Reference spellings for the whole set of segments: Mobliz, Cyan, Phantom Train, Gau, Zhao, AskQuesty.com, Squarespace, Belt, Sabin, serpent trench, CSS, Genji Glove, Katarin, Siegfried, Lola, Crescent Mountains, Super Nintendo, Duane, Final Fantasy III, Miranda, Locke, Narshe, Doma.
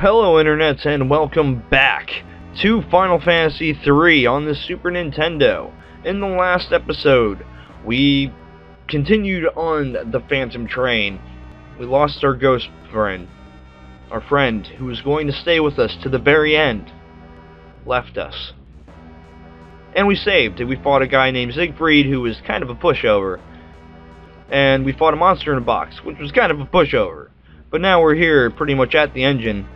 Hello internets and welcome back to Final Fantasy III on the Super Nintendo. In the last episode, we continued on the Phantom Train. We lost our ghost friend. Our friend, who was going to stay with us to the very end, left us. And we saved. We fought a guy named Siegfried, who was kind of a pushover. And we fought a monster in a box, which was kind of a pushover. But now we're here, pretty much at the engine.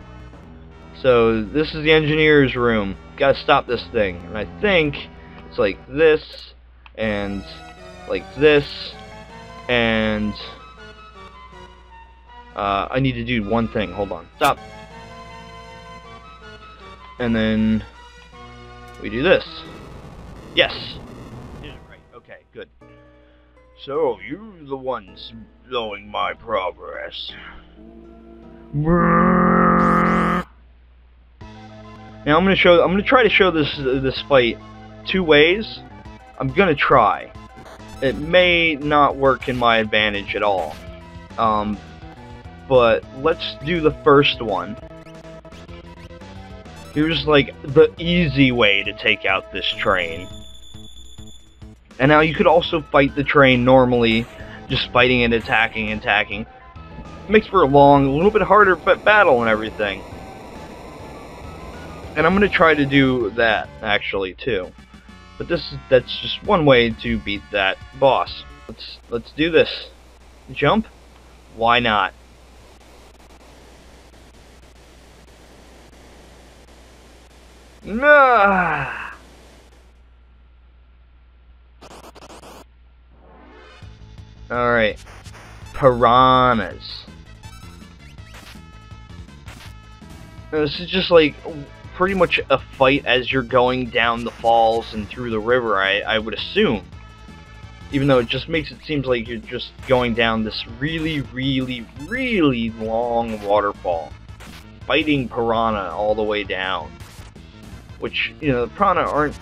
So, this is the engineer's room. Gotta stop this thing. And I think it's like this, and like this, and... I need to do one thing. Hold on. Stop. And then we do this. Yes. Yeah, right. Okay, good. So, you're the ones blowing my progress. Now I'm gonna try to show this fight two ways. I'm gonna try. It may not work in my advantage at all. But let's do the first one. Here's like the easy way to take out this train. And now you could also fight the train normally, just fighting and attacking and attacking. It makes for a long, a little bit harder battle and everything. And I'm gonna try to do that actually too. But that's just one way to beat that boss. Let's do this. Jump? Why not? Nah. All right, piranhas. Now, this is just like pretty much a fight as you're going down the falls and through the river. I would assume, even though it just makes it seem like you're just going down this really, really, really long waterfall, fighting piranha all the way down. Which, you know, the piranha aren't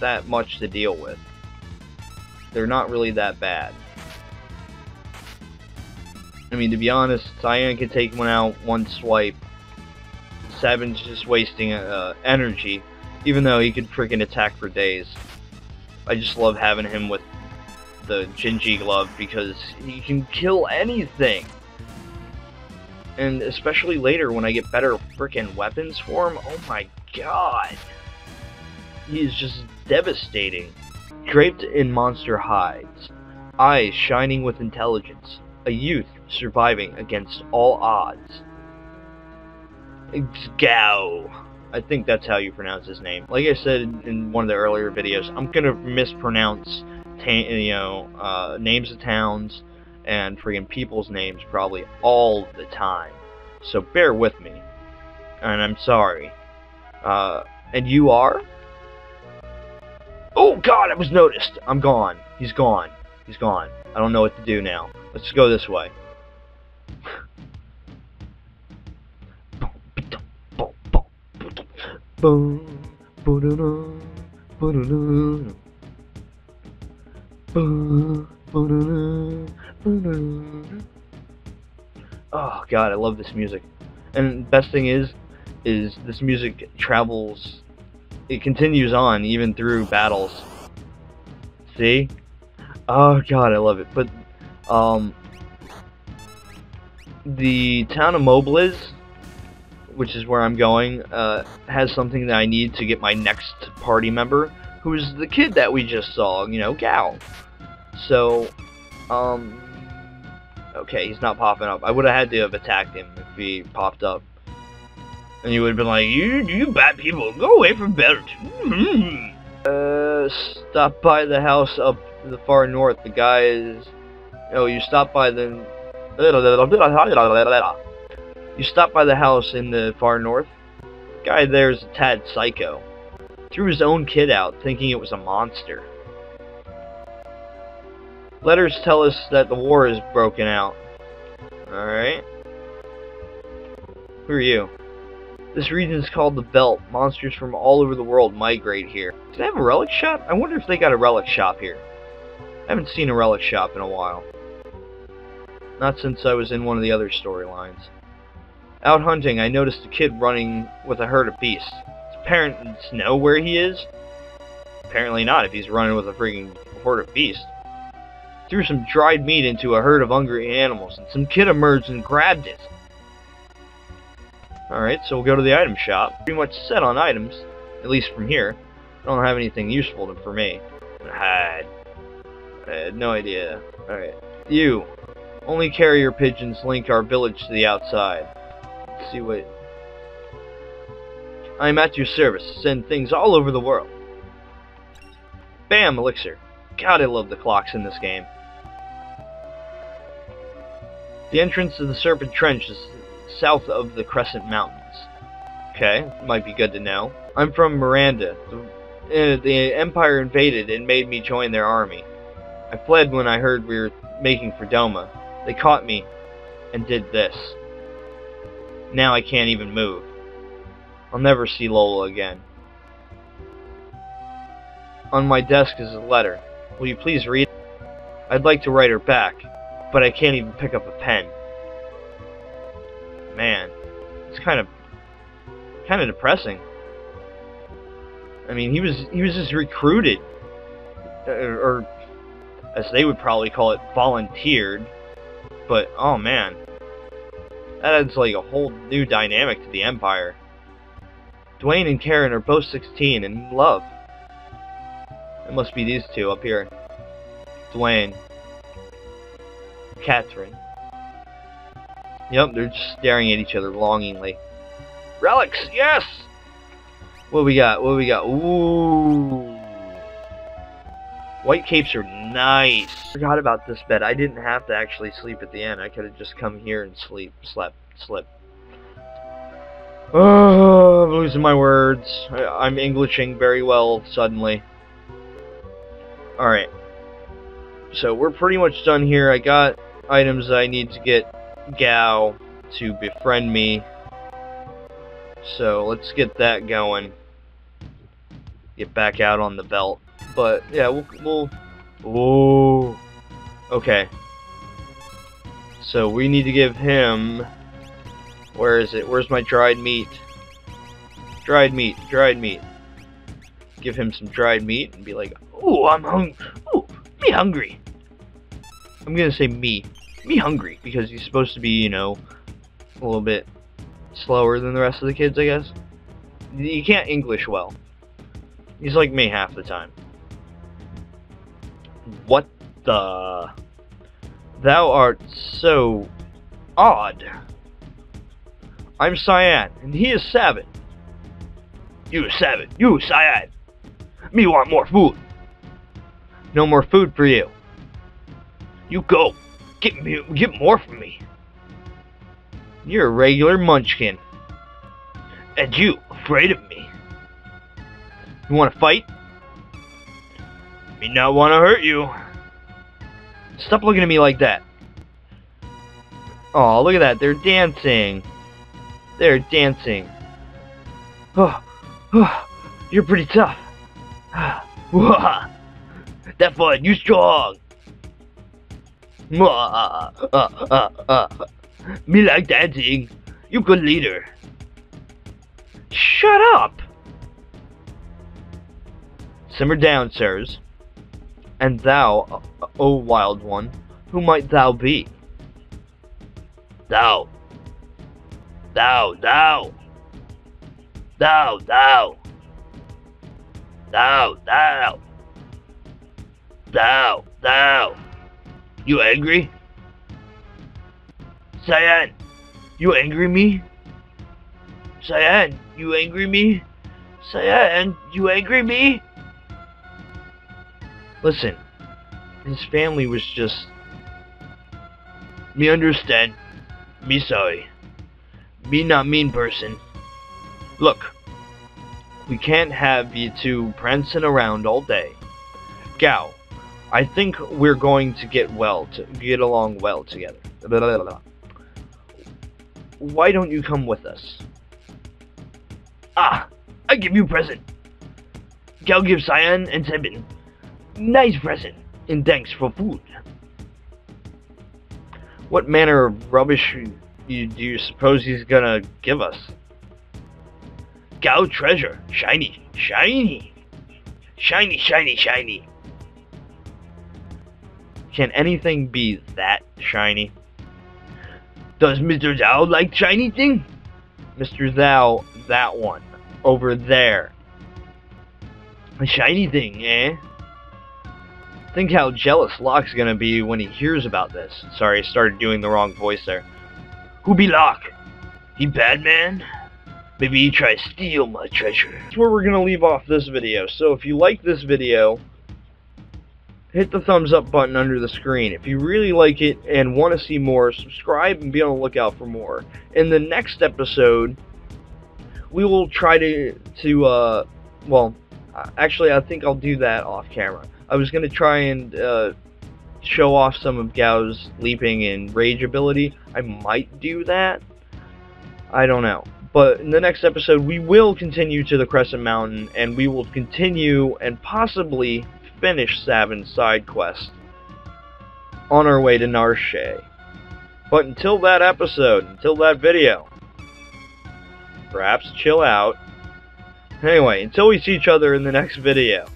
that much to deal with. They're not really that bad. I mean, to be honest, Cyan can take one out one swipe. Sabin's just wasting energy, even though he could freaking attack for days. I just love having him with the Genji Glove because he can kill anything. And especially later when I get better freaking weapons for him, oh my god. He is just devastating. Draped in monster hides, eyes shining with intelligence, a youth surviving against all odds. Gau. I think that's how you pronounce his name. Like I said in one of the earlier videos, I'm gonna mispronounce names of towns and friggin' people's names probably all the time. So bear with me. And I'm sorry. And you are? Oh god, I was noticed! I'm gone. He's gone. He's gone. I don't know what to do now. Let's go this way. Oh god, I love this music. And best thing is this music travels, it continues on even through battles. See? Oh god, I love it. But the town of Mobliz, which is where I'm going, has something that I need to get my next party member, who is the kid that we just saw, you know, Gau. So, okay, he's not popping up. I would have had to have attacked him if he popped up. And you would have been like, you bad people, go away from Belt. Stop by the house up to the far north. The guy is... Oh, you stop by the... You stop by the house in the far north. Guy there's a tad psycho. Threw his own kid out, thinking it was a monster. Letters tell us that the war is broken out. Alright. Who are you? This region is called the Belt. Monsters from all over the world migrate here. Did I have a relic shop? I wonder if they got a relic shop here. I haven't seen a relic shop in a while. Not since I was in one of the other storylines. Out hunting, I noticed a kid running with a herd of beasts. His parents know where he is? Apparently not, if he's running with a freaking horde of beasts. Threw some dried meat into a herd of hungry animals, and some kid emerged and grabbed it. Alright, so we'll go to the item shop. Pretty much set on items, at least from here. I don't have anything useful for me. I had no idea. Alright. You. Only carrier pigeons link our village to the outside. Let's see what... I am at your service. Send things all over the world. Bam! Elixir. God, I love the clocks in this game. The entrance to the Serpent Trench is south of the Crescent Mountains. Okay, might be good to know. I'm from Miranda. The Empire invaded and made me join their army. I fled when I heard we were making for Doma. They caught me and did this. Now I can't even move. I'll never see Lola again. On my desk is a letter. Will you please read it? I'd like to write her back, but I can't even pick up a pen. Man, it's kind of depressing. I mean, he was just recruited, or as they would probably call it, volunteered. But, oh man. That adds like a whole new dynamic to the Empire. Duane and Karen are both 16 and in love. It must be these two up here. Duane. Katarin. Yep, they're just staring at each other longingly. Relics, yes! What we got? What we got? Ooh. White capes are nice. Forgot about this bed. I didn't have to actually sleep at the end. I could have just come here and slept. Oh, I'm losing my words. I'm Englishing very well suddenly. Alright. So we're pretty much done here. I got items I need to get Gau to befriend me. So let's get that going. Get back out on the Belt. But, yeah, we'll... Ooh. Okay. So, we need to give him... Where is it? Where's my dried meat? Dried meat. Dried meat. Give him some dried meat and be like, ooh, I'm hungry. Ooh, me hungry. I'm gonna say me. Me hungry. Because he's supposed to be, you know, a little bit slower than the rest of the kids, I guess. He can't English well. He's like me half the time. What the? Thou art so odd. I'm Cyan, and he is Sabin. You Sabin, you Cyan. Me want more food. No more food for you. You go. Get more for me. You're a regular munchkin. And you afraid of me. You want to fight? Me not want to hurt you. Stop looking at me like that. Oh, look at that. They're dancing. They're dancing. Oh, oh, you're pretty tough. That fun. You strong. Me like dancing. You good leader. Shut up. Simmer down, sirs. And thou, O wild one, who might thou be? Thou. Thou, thou. Thou, thou. Thou, thou. Thou, thou. You angry? Cyan, you angry me? Cyan, you angry me? Cyan, you angry me? Listen, his family was just... Me understand. Me sorry. Me not mean person. Look, we can't have you two prancing around all day. Gau, I think we're going to get along well together. Blah, blah, blah, blah. Why don't you come with us? Ah, I give you present. Gau gives Cyan and Sabin. Nice present, and thanks for food. What manner of rubbish do you suppose he's gonna give us? Gau treasure, shiny, shiny, shiny, shiny, shiny. Can anything be that shiny? Does Mr. Zhao like shiny thing? Mr. Zhao, that one, over there. A shiny thing, eh? Think how jealous Locke's gonna be when he hears about this. Sorry, I started doing the wrong voice there. Who be Locke? He bad man? Maybe he try to steal my treasure. That's where we're gonna leave off this video. So if you like this video, hit the thumbs up button under the screen. If you really like it and want to see more, subscribe and be on the lookout for more. In the next episode, we will try actually I think I'll do that off camera. I was going to try and show off some of Gau's leaping and rage ability. I might do that. I don't know. But in the next episode, we will continue to the Crescent Mountain, and we will continue and possibly finish Sabin's side quest on our way to Narshe. But until that episode, until that video, perhaps chill out. Anyway, until we see each other in the next video,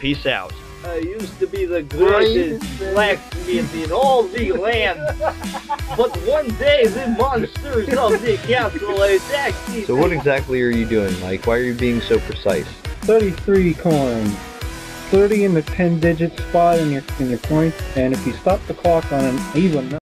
peace out. I used to be the greatest blacksmith in all the land, but one day the monsters of the castle attacked me. So what exactly are you doing, Mike? Why are you being so precise? 33 coins. 30 in the 10-digit spot in your coin, and if you stop the clock on an even number